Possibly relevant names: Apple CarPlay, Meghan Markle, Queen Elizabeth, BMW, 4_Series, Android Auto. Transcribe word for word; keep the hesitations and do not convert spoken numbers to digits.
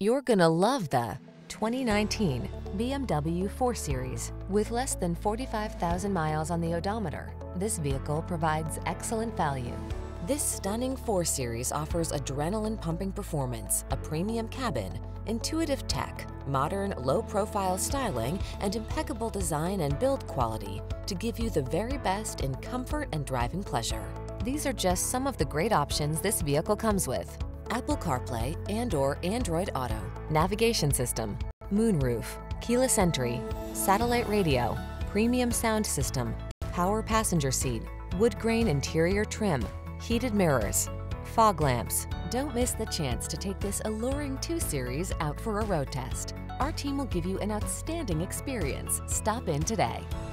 You're gonna love the twenty nineteen B M W four series. With less than forty-five thousand miles on the odometer, this vehicle provides excellent value. This stunning four series offers adrenaline-pumping performance, a premium cabin, intuitive tech, modern, low-profile styling, and impeccable design and build quality to give you the very best in comfort and driving pleasure. These are just some of the great options this vehicle comes with: Apple CarPlay and or Android Auto, navigation system, moonroof, keyless entry, satellite radio, premium sound system, power passenger seat, wood grain interior trim, heated mirrors, fog lamps. Don't miss the chance to take this alluring two series out for a road test. Our team will give you an outstanding experience. Stop in today.